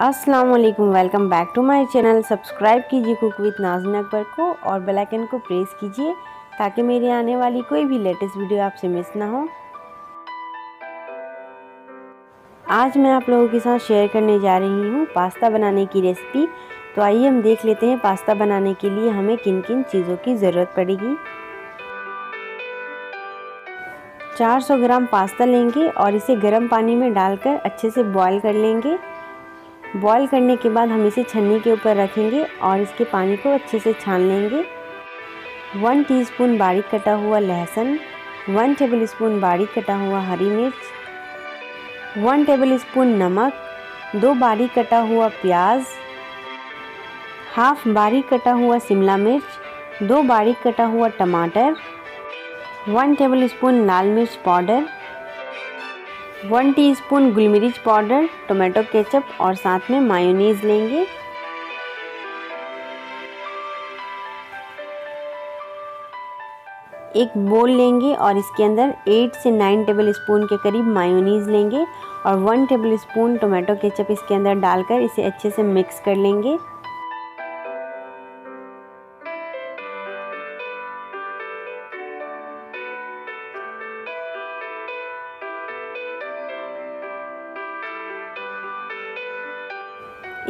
अस्सलामुअलैकुम, welcome back to my channel. Subscribe कीजिए cook with Nazneen Akbar को और बेल आइकन को प्रेस कीजिए ताकि मेरी आने वाली कोई भी लेटेस्ट वीडियो आपसे मिस ना हो। आज मैं आप लोगों के साथ शेयर करने जा रही हूँ पास्ता बनाने की रेसिपी। तो आइए हम देख लेते हैं पास्ता बनाने के लिए हमें किन किन चीज़ों की ज़रूरत पड़ेगी। 400 ग्राम पास्ता लेंगे और इसे गर्म पानी में डालकर अच्छे से बॉयल कर लेंगे। बॉयल करने के बाद हम इसे छन्नी के ऊपर रखेंगे और इसके पानी को अच्छे से छान लेंगे। 1 टीस्पून बारीक कटा हुआ लहसुन, 1 टेबलस्पून बारीक कटा हुआ हरी मिर्च, 1 टेबलस्पून नमक, 2 बारीक कटा हुआ प्याज, हाफ बारीक कटा हुआ शिमला मिर्च, 2 बारीक कटा हुआ टमाटर, 1 टेबलस्पून लाल मिर्च पाउडर, 1 टीस्पून गुल मिर्च पाउडर, टोमेटो केचप और साथ में मायोनीज़ लेंगे। एक बोल लेंगे और इसके अंदर 8 से 9 टेबलस्पून के करीब मायोनीज़ लेंगे और 1 टेबलस्पून टोमेटो केचप इसके अंदर डालकर इसे अच्छे से मिक्स कर लेंगे।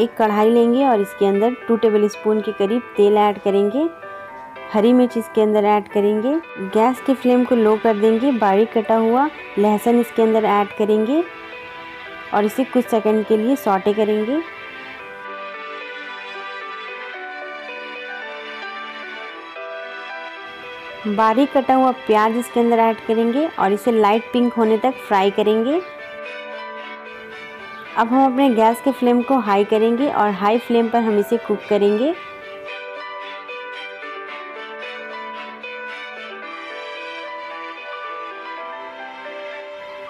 एक कढ़ाई लेंगे और इसके अंदर 2 टेबलस्पून के करीब तेल ऐड करेंगे। हरी मिर्च इसके अंदर ऐड करेंगे। गैस की फ्लेम को लो कर देंगे। बारीक कटा हुआ लहसुन इसके अंदर ऐड करेंगे और इसे कुछ सेकंड के लिए सौटे करेंगे। बारीक कटा हुआ प्याज इसके अंदर ऐड करेंगे और इसे लाइट पिंक होने तक फ्राई करेंगे। अब हम अपने गैस के फ्लेम को हाई करेंगे और हाई फ्लेम पर हम इसे कुक करेंगे।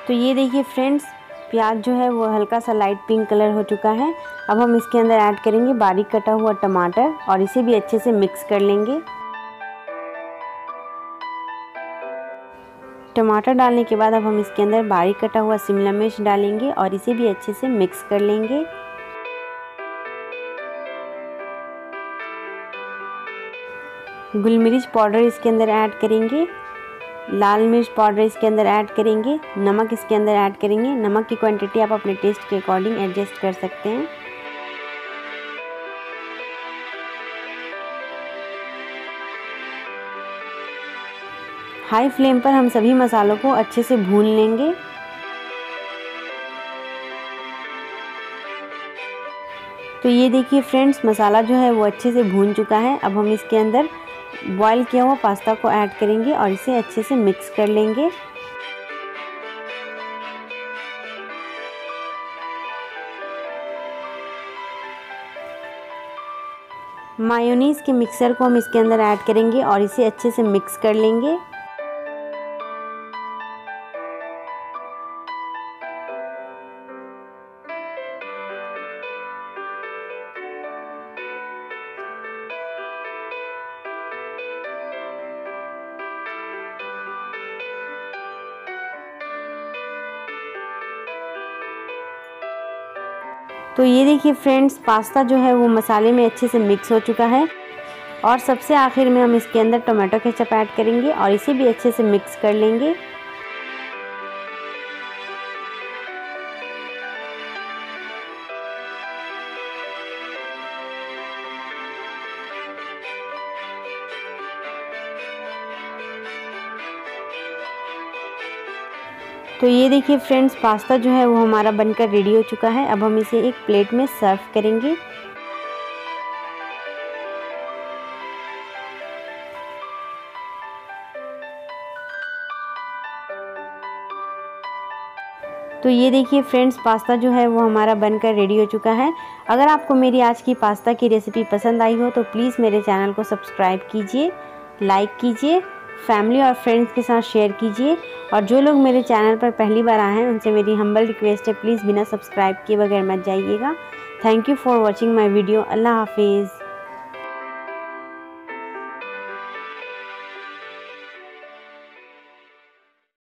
तो ये देखिए फ्रेंड्स, प्याज जो है वो हल्का सा लाइट पिंक कलर हो चुका है। अब हम इसके अंदर ऐड करेंगे बारीक कटा हुआ टमाटर और इसे भी अच्छे से मिक्स कर लेंगे। टमाटर डालने के बाद अब हम इसके अंदर बारीक कटा हुआ शिमला मिर्च डालेंगे और इसे भी अच्छे से मिक्स कर लेंगे। गुल मिर्च पाउडर इसके अंदर ऐड करेंगे। लाल मिर्च पाउडर इसके अंदर ऐड करेंगे। नमक इसके अंदर ऐड करेंगे। नमक की क्वांटिटी आप अपने टेस्ट के अकॉर्डिंग एडजस्ट कर सकते हैं। हाई फ्लेम पर हम सभी मसालों को अच्छे से भून लेंगे। तो ये देखिए फ्रेंड्स, मसाला जो है वो अच्छे से भून चुका है। अब हम इसके अंदर बॉईल किया हुआ पास्ता को ऐड करेंगे और इसे अच्छे से मिक्स कर लेंगे। मायोनीज़ के मिक्सर को हम इसके अंदर ऐड करेंगे और इसे अच्छे से मिक्स कर लेंगे। तो ये देखिए फ्रेंड्स, पास्ता जो है वो मसाले में अच्छे से मिक्स हो चुका है और सबसे आखिर में हम इसके अंदर टोमेटो केचप ऐड करेंगे और इसे भी अच्छे से मिक्स कर लेंगे। तो ये देखिए फ्रेंड्स, पास्ता जो है वो हमारा बनकर रेडी हो चुका है। अब हम इसे एक प्लेट में सर्व करेंगे। तो ये देखिए फ्रेंड्स, पास्ता जो है वो हमारा बनकर रेडी हो चुका है। अगर आपको मेरी आज की पास्ता की रेसिपी पसंद आई हो तो प्लीज़ मेरे चैनल को सब्सक्राइब कीजिए, लाइक कीजिए, फैमिली और फ्रेंड्स के साथ शेयर कीजिए। और जो लोग मेरे चैनल पर पहली बार आए हैं उनसे मेरी हम्बल रिक्वेस्ट है, प्लीज़ बिना सब्सक्राइब किए बगैर मत जाइएगा। Thank you for watching my video. अल्लाह हाफिज़।